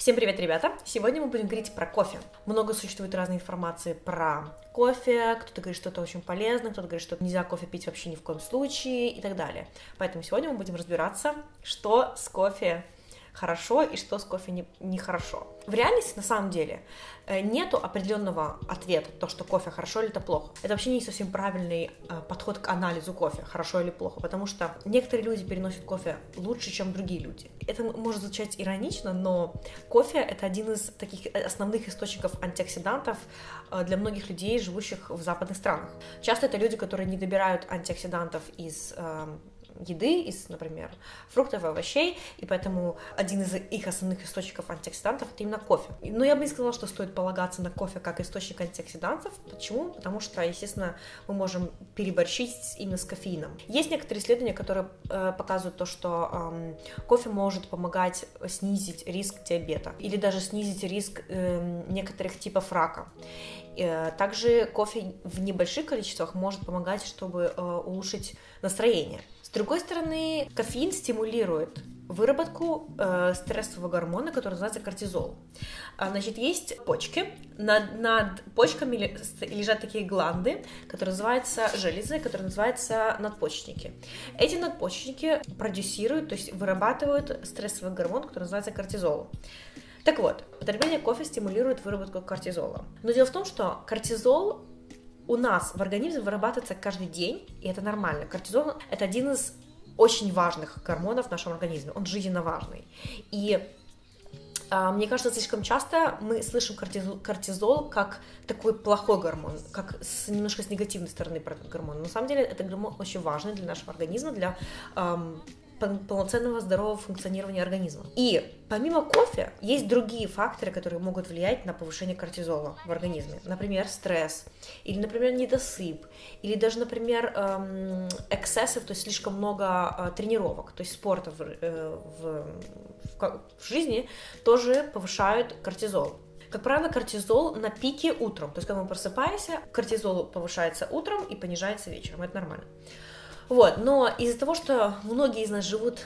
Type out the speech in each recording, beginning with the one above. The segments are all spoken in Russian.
Всем привет, ребята! Сегодня мы будем говорить про кофе. Много существует разной информации про кофе. Кто-то говорит, что это очень полезно, кто-то говорит, что нельзя кофе пить вообще ни в коем случае и так далее. Поэтому сегодня мы будем разбираться, что с кофе хорошо и что с кофе нехорошо. В реальности, на самом деле, нету определенного ответа, то, что кофе хорошо или это плохо. Это вообще не совсем правильный подход к анализу кофе, хорошо или плохо, потому что некоторые люди переносят кофе лучше, чем другие люди. Это может звучать иронично, но кофе – это один из таких основных источников антиоксидантов для многих людей, живущих в западных странах. Часто это люди, которые не добирают антиоксидантов из еды, из, например, фруктов и овощей, и поэтому один из их основных источников антиоксидантов – это именно кофе. Но я бы не сказала, что стоит полагаться на кофе как источник антиоксидантов. Почему? Потому что, естественно, мы можем переборщить именно с кофеином. Есть некоторые исследования, которые показывают то, что кофе может помогать снизить риск диабета или даже снизить риск некоторых типов рака. Также кофе в небольших количествах может помогать, чтобы улучшить настроение. С другой стороны, кофеин стимулирует выработку стрессового гормона, который называется кортизол. Значит, есть почки. Над почками лежат такие гланды, которые называются железы, которые называются надпочечники. Эти надпочечники продюсируют, то есть вырабатывают стрессовый гормон, который называется кортизол. Так вот, потребление кофе стимулирует выработку кортизола. Но дело в том, что кортизол у нас в организме вырабатывается каждый день, и это нормально. Кортизол – это один из очень важных гормонов в нашем организме, он жизненно важный. И мне кажется, слишком часто мы слышим кортизол как такой плохой гормон, как немножко с негативной стороны про этот гормон. Но на самом деле этот гормон очень важный для нашего организма, для полноценного здорового функционирования организма. И помимо кофе есть другие факторы, которые могут влиять на повышение кортизола в организме. Например, стресс, или, например, недосып, или даже, например, эксцессов, то есть слишком много тренировок, то есть спорта в жизни тоже повышают кортизол. Как правило, кортизол на пике утром, то есть когда мы просыпаемся, кортизол повышается утром и понижается вечером, это нормально. Вот, но из-за того, что многие из нас живут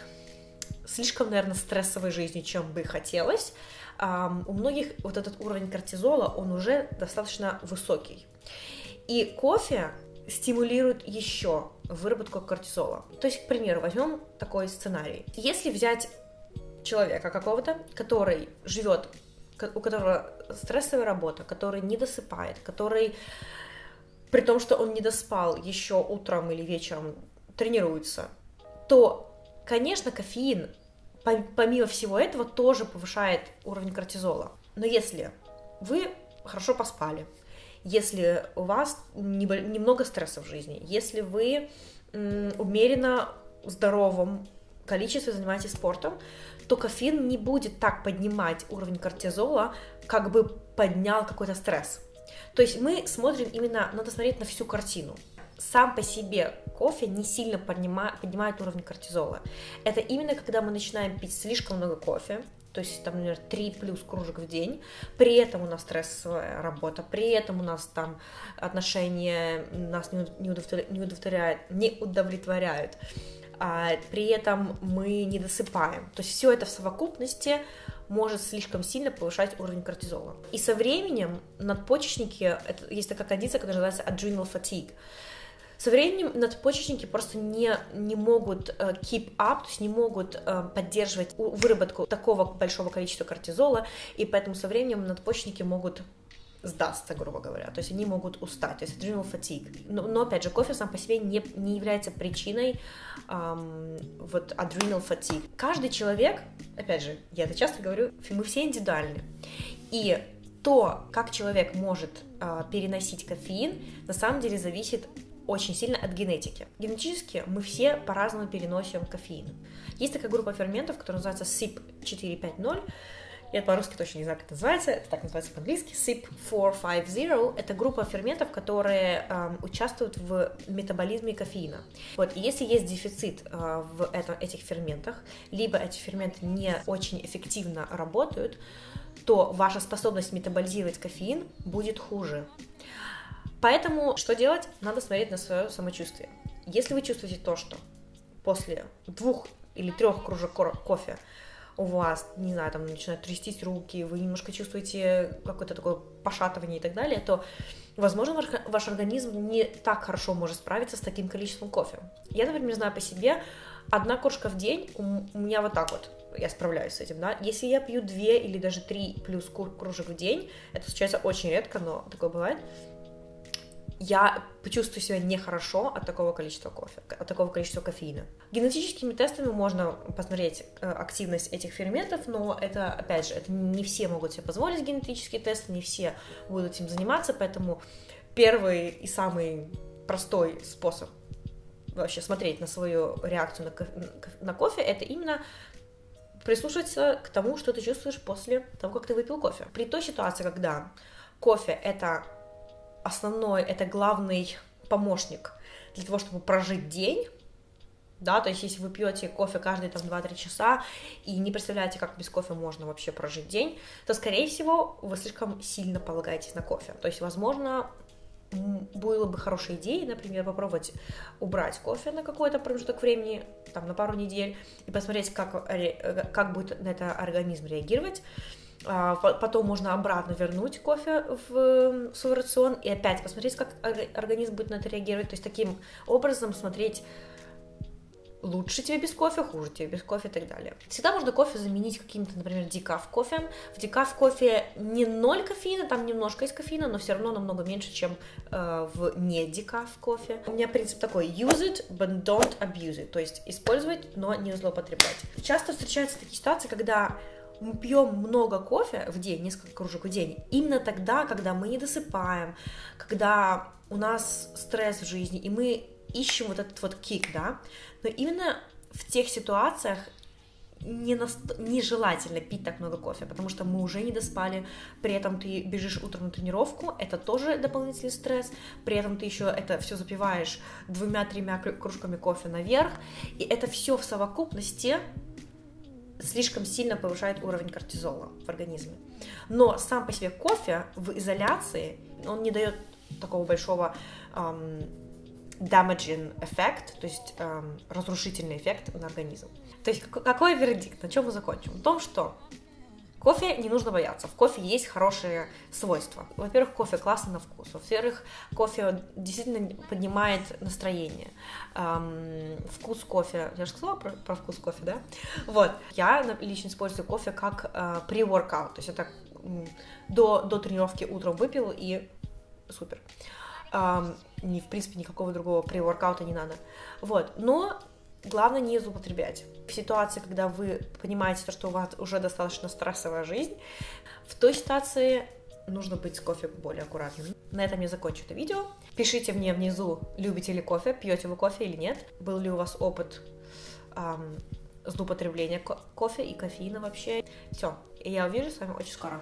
слишком, наверное, стрессовой жизнью, чем бы хотелось, у многих вот этот уровень кортизола, он уже достаточно высокий. И кофе стимулирует еще выработку кортизола. То есть, к примеру, возьмем такой сценарий. Если взять человека какого-то, который живет, у которого стрессовая работа, который не досыпает, который, при том, что он не доспал, еще утром или вечером тренируется, то, конечно, кофеин, помимо всего этого, тоже повышает уровень кортизола. Но если вы хорошо поспали, если у вас немного стресса в жизни, если вы умеренно здоровым количестве занимаетесь спортом, то кофеин не будет так поднимать уровень кортизола, как бы поднял какой-то стресс. То есть мы смотрим именно, надо смотреть на всю картину. Сам по себе кофе не сильно поднимает уровень кортизола. Это именно когда мы начинаем пить слишком много кофе, то есть, там, например, 3+ кружек в день, при этом у нас стрессовая работа, при этом у нас там отношения нас не удовлетворяют, при этом мы не досыпаем. То есть все это в совокупности может слишком сильно повышать уровень кортизола. И со временем надпочечники, есть такая кондиция, которая называется adrenal fatigue, со временем надпочечники просто не могут keep up, то есть не могут поддерживать выработку такого большого количества кортизола, и поэтому со временем надпочечники могут сдастся, грубо говоря, то есть они могут устать, то есть adrenal fatigue. Но опять же, кофе сам по себе не является причиной вот adrenal fatigue. Каждый человек, опять же, я это часто говорю, мы все индивидуальны, и то, как человек может переносить кофеин, на самом деле зависит очень сильно от генетики. Генетически мы все по-разному переносим кофеин. Есть такая группа ферментов, которая называется CYP450, я по-русски точно не знаю, как это называется, это так называется по-английски, CYP450, это группа ферментов, которые участвуют в метаболизме кофеина. Вот, и если есть дефицит в этих ферментах, либо эти ферменты не очень эффективно работают, то ваша способность метаболизировать кофеин будет хуже. Поэтому что делать? Надо смотреть на свое самочувствие. Если вы чувствуете то, что после 2 или 3 кружек кофе у вас, не знаю, там начинают трястись руки, вы немножко чувствуете какое-то такое пошатывание и так далее, то, возможно, ваш организм не так хорошо может справиться с таким количеством кофе. Я, например, знаю по себе, 1 кружка в день у меня вот так вот, я справляюсь с этим, да. Если я пью 2 или даже 3 плюс кружек в день, это случается очень редко, но такое бывает, я почувствую себя нехорошо от такого количества кофе, от такого количества кофеина. Генетическими тестами можно посмотреть активность этих ферментов, но это, опять же, это не все могут себе позволить генетические тесты, не все будут этим заниматься, поэтому первый и самый простой способ вообще смотреть на свою реакцию на кофе, это именно прислушиваться к тому, что ты чувствуешь после того, как ты выпил кофе. При той ситуации, когда кофе – это основной, это главный помощник для того, чтобы прожить день, да, то есть если вы пьете кофе каждые там 2-3 часа и не представляете, как без кофе можно вообще прожить день, то, скорее всего, вы слишком сильно полагаетесь на кофе, то есть, возможно, было бы хорошей идеей, например, попробовать убрать кофе на какой-то промежуток времени, там, на пару недель, и посмотреть, как будет на это организм реагировать. Потом можно обратно вернуть кофе в свой рацион и опять посмотреть, как организм будет на это реагировать. То есть таким образом смотреть, лучше тебе без кофе, хуже тебе без кофе и так далее. Всегда можно кофе заменить каким-то, например, декаф кофе. В декаф кофе не 0 кофеина, там немножко есть кофеина, но все равно намного меньше, чем в не декаф кофе. У меня принцип такой: use it, but don't abuse it. То есть использовать, но не злоупотреблять. Часто встречаются такие ситуации, когда мы пьем много кофе в день, несколько кружек в день, именно тогда, когда мы не досыпаем, когда у нас стресс в жизни, и мы ищем вот этот вот кик, да, но именно в тех ситуациях нежелательно пить так много кофе, потому что мы уже не доспали, при этом ты бежишь утром на тренировку, это тоже дополнительный стресс, при этом ты еще это все запиваешь 2-3 кружками кофе наверх, и это все в совокупности слишком сильно повышает уровень кортизола в организме. Но сам по себе кофе в изоляции, он не дает такого большого damaging effect, то есть разрушительный эффект на организм. То есть какой вердикт, на чем мы закончим? В том, что кофе не нужно бояться, в кофе есть хорошие свойства. Во-первых, кофе классно на вкус, во-вторых, кофе действительно поднимает настроение. Вкус кофе, я же сказала про вкус кофе, да? Вот, я лично использую кофе как pre-workout, то есть это до тренировки утром выпил и супер. В принципе, никакого другого pre-workout не надо. Вот, но главное не злоупотреблять. В ситуации, когда вы понимаете, что у вас уже достаточно стрессовая жизнь, в той ситуации нужно быть с кофе более аккуратным. На этом я закончу это видео. Пишите мне внизу, любите ли кофе, пьете вы кофе или нет. Был ли у вас опыт злоупотребления кофе и кофеина вообще. Все, я увижу с вами очень скоро.